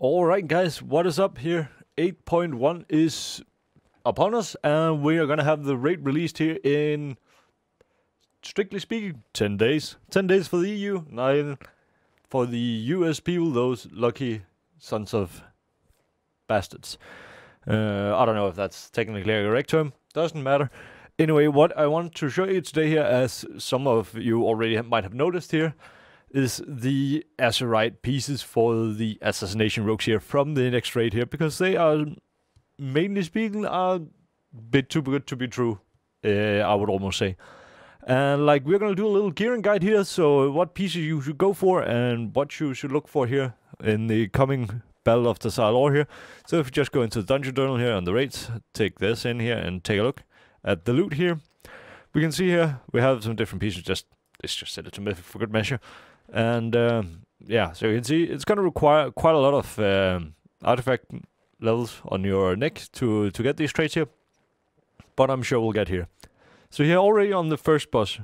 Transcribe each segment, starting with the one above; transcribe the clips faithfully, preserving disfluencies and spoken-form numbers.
Alright guys, what is up here? eight point one is upon us, and we are gonna have the raid released here in, strictly speaking, ten days. ten days for the E U, nine for the U S people, those lucky sons of bastards. Uh, I don't know if that's technically a correct term, doesn't matter. Anyway, what I want to show you today here, as some of you already have, might have noticed here, is the Azerite pieces for the Assassination Rogues here from the next raid here, because they are, mainly speaking, are a bit too good to be true, uh, I would almost say. And like, we're gonna do a little gearing guide here, so what pieces you should go for and what you should look for here in the coming Battle of the Dazar'alor here. So if you just go into the Dungeon Journal here on the raids, take this in here and take a look at the loot here. We can see here we have some different pieces, just let's just set it to Mythic for good measure. And uh, yeah, so you can see it's gonna require quite a lot of uh, artifact levels on your neck to, to get these traits here, but I'm sure we'll get here. So here already on the first boss.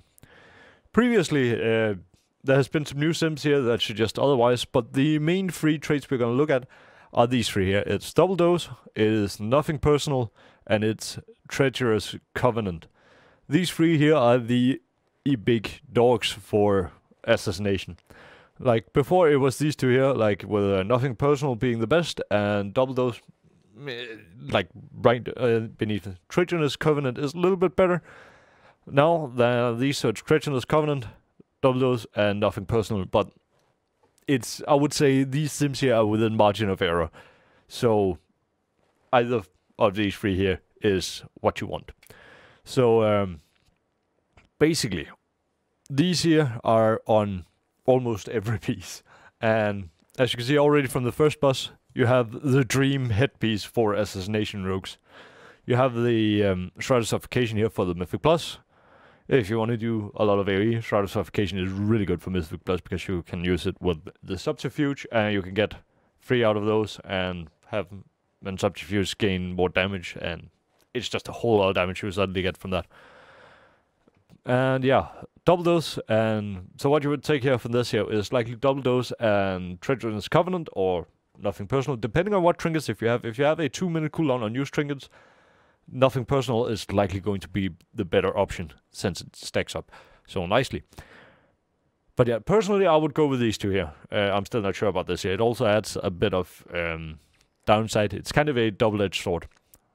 Previously, uh, there has been some new sims here that suggest otherwise, but the main three traits we're going to look at are these three here. It's Double Dose, it is Nothing Personal, and it's Treacherous Covenant. These three here are the big dogs for assassination. Like before, it was these two here, like with uh, Nothing Personal being the best and Double Dose, like right uh, beneath. Treacherous Covenant is a little bit better. Now, the, these are Treacherous Covenant, Double Dose, and Nothing Personal, but it's, I would say, these sims here are within margin of error. So, either of these three here is what you want. So, um, basically, these here are on almost every piece. And as you can see already from the first boss, you have the Dream Headpiece for Assassination Rogues. You have the um, Shroud of Suffocation here for the Mythic Plus. If you want to do a lot of AoE, Shroud of Suffocation is really good for Mythic Plus because you can use it with the Subterfuge and you can get three out of those and have and Subterfuge gain more damage, and it's just a whole lot of damage you suddenly get from that. And yeah, Double Dose, and so what you would take here from this here is likely Double Dose and Treacherous Covenant or Nothing Personal, depending on what trinkets if you have. If you have a two minute cooldown on used trinkets, Nothing Personal is likely going to be the better option since it stacks up so nicely. But yeah, personally I would go with these two here. Uh, I'm still not sure about this here. It also adds a bit of um, downside. It's kind of a double-edged sword.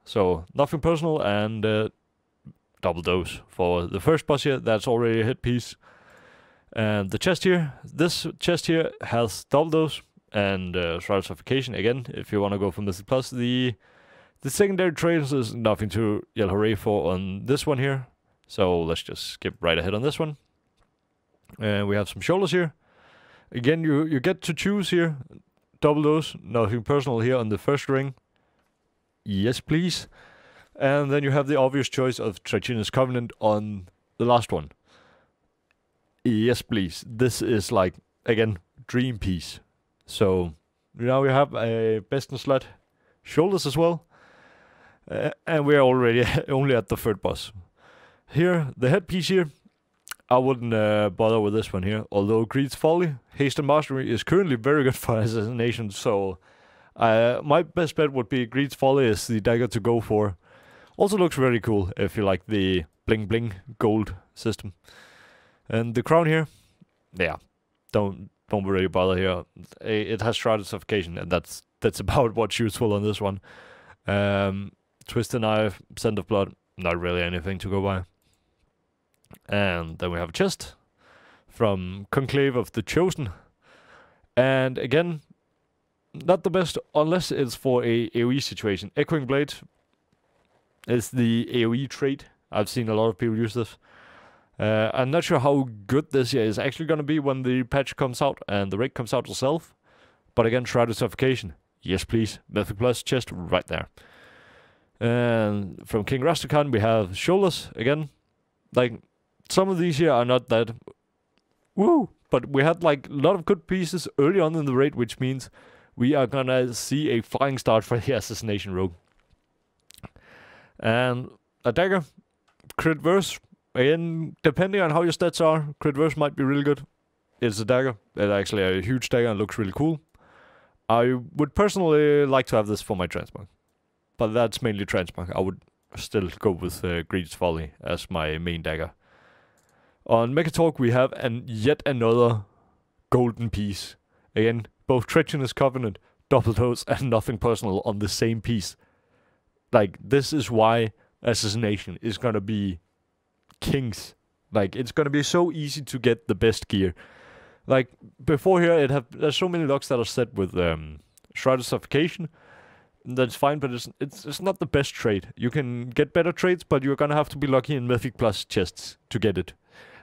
So Nothing Personal and uh, Double Dose for the first boss here. That's already a hit piece. And the chest here, this chest here has Double Dose and uh, Shroud of Suffocation again. If you want to go for Mythic Plus, the The secondary traits is nothing to yell hooray for on this one here, so let's just skip right ahead on this one. And uh, we have some shoulders here. Again, you, you get to choose here. Double Dose, Nothing Personal here on the first ring. Yes, please. And then you have the obvious choice of Treacherous Covenant on the last one. Yes, please. This is like, again, dream piece. So now we have a best in slot shoulders as well. Uh, and we're already only at the third boss. Here, the headpiece here, I wouldn't uh, bother with this one here, although Greed's Folly, Haste and Mastery is currently very good for assassination, so uh, my best bet would be Greed's Folly is the dagger to go for. Also looks very cool if you like the bling bling gold system. And the crown here, yeah, don't don't really bother here. It has Shroud of Suffocation, and that's, that's about what's useful on this one. Um... Twist the Knife, Scent of Blood, not really anything to go by. And then we have a chest from Conclave of the Chosen. And again, not the best unless it's for a AoE situation. Echoing Blade is the AoE trait. I've seen a lot of people use this. Uh, I'm not sure how good this is actually going to be when the patch comes out and the raid comes out itself. But again, Shroud of Suffocation. Yes, please. Mythic Plus chest right there. And from King Rastakan we have shoulders again. Like some of these here are not that woo, but we had like a lot of good pieces early on in the raid, which means we are gonna see a flying start for the Assassination Rogue. And a dagger, crit verse again, depending on how your stats are, crit verse might be really good. It's a dagger. It's actually a huge dagger and looks really cool. I would personally like to have this for my transmog, but that's mainly transmog. I would still go with uh, Greed's Folly as my main dagger. On Mecha Talk we have an yet another golden piece. Again, both Treacherous Covenant, Double Dose, and Nothing Personal on the same piece. Like, this is why Assassination is gonna be kings. Like, it's gonna be so easy to get the best gear. Like, before here, it have there's so many locks that are set with um, Shroud of Suffocation. That's fine, but it's, it's it's not the best trade. You can get better trades, but you're gonna have to be lucky in Mythic Plus chests to get it.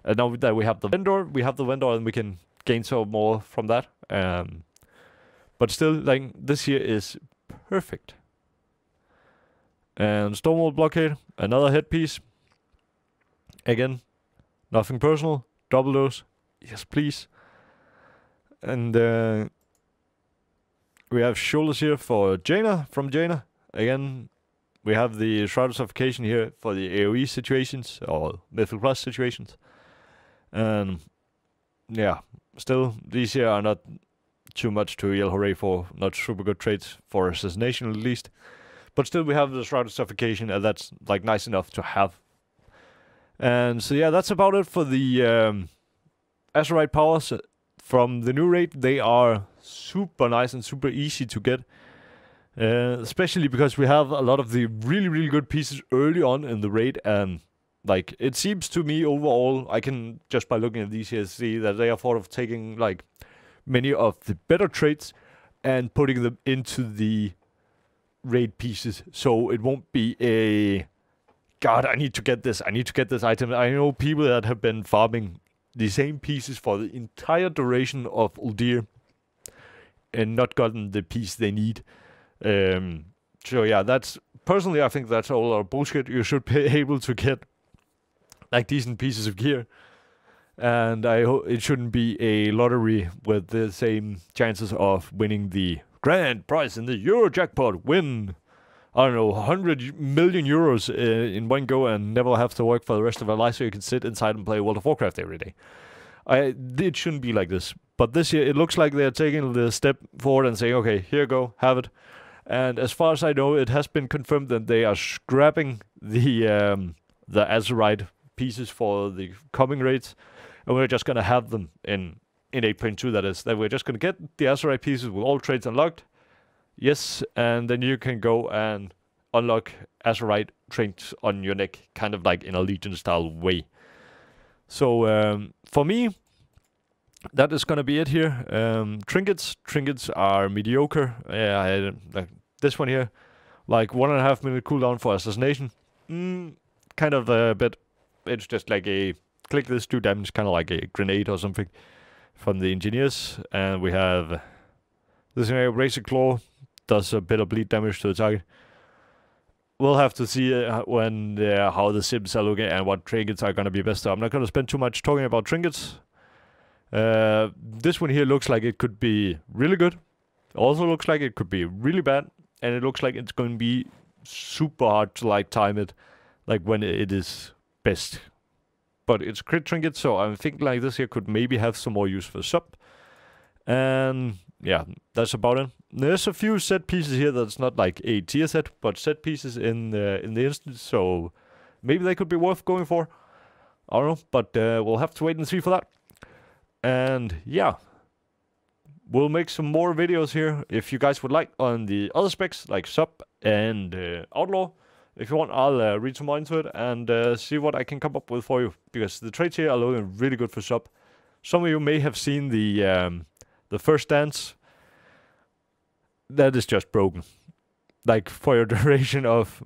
And now that we have the vendor, we have the vendor, and we can gain some more from that. Um, but still, like, this here is perfect. And Stormhold Blockade, another headpiece. Again, Nothing Personal, Double Dose, yes please. And uh, we have shoulders here for Jaina, from Jaina. Again, we have the Shroud of Suffocation here for the AoE situations, or Mythic Plus situations. And yeah, still, these here are not too much to yell hooray for, not super good trades for Assassination at least. But still, we have the Shroud of Suffocation, and that's, like, nice enough to have. And so yeah, that's about it for the um, Azerite powers from the new raid. They are super nice and super easy to get, uh, especially because we have a lot of the really, really good pieces early on in the raid. And like, it seems to me overall, I can just by looking at these here see that they are sort of taking like many of the better traits and putting them into the raid pieces, so it won't be a god, I need to get this, I need to get this item. I know people that have been farming the same pieces for the entire duration of Uldir and not gotten the piece they need. Um, so yeah, that's, personally I think that's all our bullshit. You should be able to get like decent pieces of gear, and I hope it shouldn't be a lottery with the same chances of winning the grand prize in the Eurojackpot. Win, I don't know, one hundred million euros uh, in one go and never have to work for the rest of our life, so you can sit inside and play World of Warcraft every day. I, it shouldn't be like this. But this year, it looks like they're taking the step forward and saying, okay, here you go, have it. And as far as I know, it has been confirmed that they are scrapping the, um, the Azerite pieces for the coming raids, and we're just going to have them in... in eight point two, that is, that we're just going to get the Azerite pieces with all trades unlocked. Yes, and then you can go and unlock Azerite traits on your neck, kind of like in a Legion-style way. So, um, for me, that is going to be it here. Um, trinkets. Trinkets are mediocre. Yeah, I, like this one here, like one and a half minute cooldown for Assassination. Mm, kind of a bit, it's just like a, click this, do damage, kind of like a grenade or something. From the engineers, and we have this scenario, Razor Claw does a bit of bleed damage to the target. We'll have to see uh, when uh, how the sims are looking and what trinkets are going to be best. So I'm not going to spend too much talking about trinkets. Uh, this one here looks like it could be really good. Also looks like it could be really bad, and it looks like it's going to be super hard to like time it, like when it is best. But it's crit trinket, so I'm thinking like this here could maybe have some more use for sub. And yeah, that's about it. There's a few set pieces here that's not like a tier set, but set pieces in the, in the instance, so maybe they could be worth going for. I don't know, but uh, we'll have to wait and see for that. And yeah, we'll make some more videos here, if you guys would like, on the other specs, like sub and uh, outlaw. If you want, I'll uh, read some more into it and uh, see what I can come up with for you, because the trades here are looking really good for sub. Some of you may have seen the um, the First Dance. That is just broken. Like, for your duration of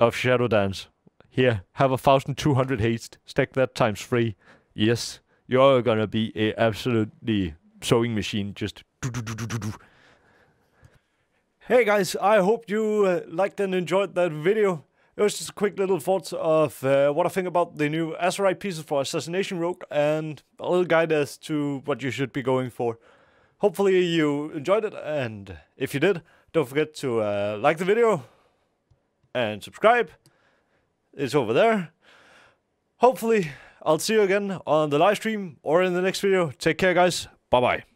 of Shadow Dance, here, have a thousand two hundred haste. Stack that times three. Yes, you're gonna be a absolutely sewing machine. Just do do do do do do. Hey guys, I hope you uh, liked and enjoyed that video. It was just a quick little thoughts of uh, what I think about the new Azerite pieces for Assassination Rogue, and a little guide as to what you should be going for. Hopefully you enjoyed it, and if you did, don't forget to uh, like the video and subscribe. It's over there. Hopefully I'll see you again on the live stream or in the next video. Take care guys, bye bye.